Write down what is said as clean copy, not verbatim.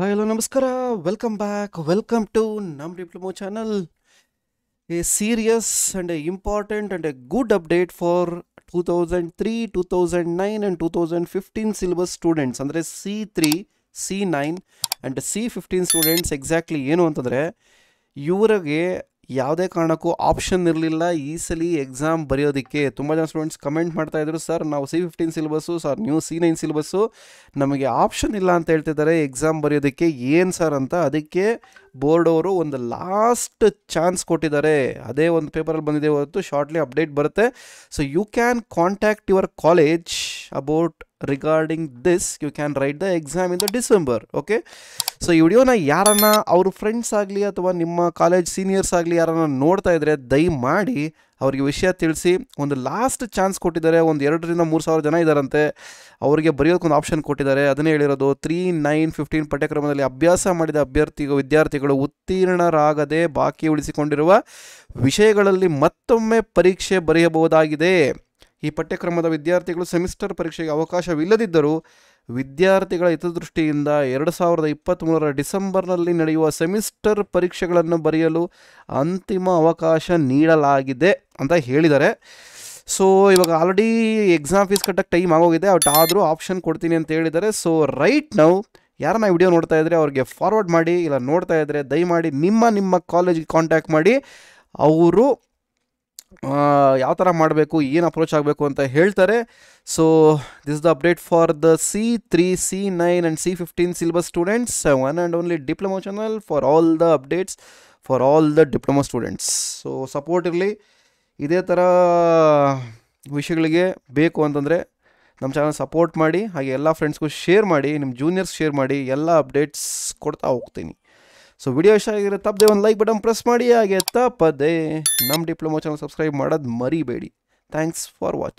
Hi, hello, namaskara. Welcome back. Welcome to Namma Diploma channel. A serious and a important and a good update for 2003, 2009 and 2015 syllabus students. Andre C3, C9 and C15 students exactly yenu antandre ivrage yavade karanakku option irlilla easily exam bariyodakke tumba jana students comment ಮಾಡ್ತಾ ಇದ್ದರು sir ನಾವು C15 syllabus sir new C9 syllabus ನಮಗೆ option ಇಲ್ಲ ಅಂತ ಹೇಳ್ತಿದ್ದಾರೆ exam ಬರಿಯೋದಕ್ಕೆ ಏನು sir ಅಂತ ಅದಕ್ಕೆ ಬೋರ್ಡ್ ಅವರು ಒಂದು ಲಾಸ್ಟ್ ಚಾನ್ಸ್ ಕೊಟ್ಟಿದ್ದಾರೆ ಅದೇ ಒಂದು ಪೇಪರ್ ಅಲ್ಲಿ ಬಂದಿದೆ ಇವತ್ತು ಶಾರ್ಟ್ಲಿ ಅಪ್ಡೇಟ್ ಬರುತ್ತೆ so you can contact your college about regarding this you can write the exam in the December okay so ee video na yarana avaru friends agli athwa nimma college seniors agli yarana nodta idre dai maadi avrige vishaya tilisi ondu last chance kottidare ondu 2 ರಿಂದ 3000 jana idarante avrige bariyodakke ondu option kottidare adanne helirodu 3 9 15 ಪಠ್ಯಕ್ರಮದಲ್ಲಿ ಅಭ್ಯಾಸ ಮಾಡಿದ ಅಭ್ಯರ್ಥಿಗಳು ವಿದ್ಯಾರ್ಥಿಗಳು ಉತ್ತೀರ್ಣರಾಗದೆ ಬಾಕಿ ಉಳಿಸಿಕೊಂಡಿರುವ ವಿಷಯಗಳಲ್ಲಿ ಮತ್ತೊಮ್ಮೆ ಪರೀಕ್ಷೆ ಬರೆಯಬಹುದಾಗಿದೆ ಈ ಪಠ್ಯಕ್ರಮದ ವಿದ್ಯಾರ್ಥಿಗಳು ಸೆಮಿಸ್ಟರ್ ಪರೀಕ್ಷೆಗೆ ಅವಕಾಶವಿಲ್ಲದಿದ್ದರೂ ವಿದ್ಯಾರ್ಥಿಗಳ ಹಿತದೃಷ್ಟಿಯಿಂದ 2023 ಡಿಸೆಂಬರ್ನಲ್ಲಿ ನಡೆಯುವ ಸೆಮಿಸ್ಟರ್ ಪರೀಕ್ಷೆಗಳನ್ನು ಬರೆಯಲು ಅಂತಿಮ ಅವಕಾಶ ನೀಡಲಾಗಿದೆ ಅಂತ ಹೇಳಿದ್ದಾರೆ ಸೋ ಇವಾಗ ಆಲ್ರೆಡಿ ಎಕ್ಸಾಮ್ ಫೀಸ್ ಕಟ್ಟಕ್ಕೆ ಟೈಮ್ ಆಗೋಗಿದೆ ಬಟ್ ಆದರೂ ಆಪ್ಷನ್ ಕೊಡ್ತೀನಿ ಅಂತ ಹೇಳಿದ್ದಾರೆ ಸೋ ರೈಟ್ ನೌ ಯಾರನ್ನ ವಿಡಿಯೋ ನೋಡ್ತಾ ಇದ್ರೆ ಅವರಿಗೆ ಫಾರ್ವರ್ಡ್ ಮಾಡಿ ಇಲ್ಲ ನೋಡ್ತಾ ಇದ್ರೆ ದಯಮಾಡಿ ನಿಮ್ಮ ಕಾಲೇಜಿಗೆ ಕಾಂಟ್ಯಾಕ್ಟ್ ಮಾಡಿ ಅವರು ಯಾವ ತರ ಮಾಡಬೇಕು ಏನು ಅಪ್ರೋಚ್ ಆಗಬೇಕು ಅಂತ ಹೇಳ್ತಾರೆ so this is the update for the C3 C9 and C15 syllabus students one and only diploma channel for all the updates for all the diploma students so support irli ಇದೇ ತರ ವಿಷಯಗಳಿಗೆ ಬೇಕು ಅಂತಂದ್ರೆ ನಮ್ಮ channel support ಮಾಡಿ ಹಾಗೆ ಎಲ್ಲ friends ಗೂ ಶೇರ್ ಮಾಡಿ ನಿಮ್ಮ ಜೂನಿಯರ್ಸ್ ಶೇರ್ ಮಾಡಿ ಎಲ್ಲ ಅಪ್ಡೇಟ್ಸ್ ಕೊಡ್ತಾ ಹೋಗ್ತೀನಿ So video ಇಷ್ಟ ಆಗಿದ್ರೆ ತಪ್ಪದೆ ಒಂದು ಲೈಕ್ ಬಟನ್ ಪ್ರೆಸ್ ಮಾಡಿ ಹಾಗೆ ತಪ್ಪದೆ ನಮ್ಮ ಡಿಪ್ಲೊಮಾ ಚಾನೆಲ್ ಸಬ್ಸ್ಕ್ರೈಬ್ ಮಾಡೋದು ಮರಿಬೇಡಿ ಥ್ಯಾಂಕ್ಸ್ ಫಾರ್ ವಾಚಿಂಗ್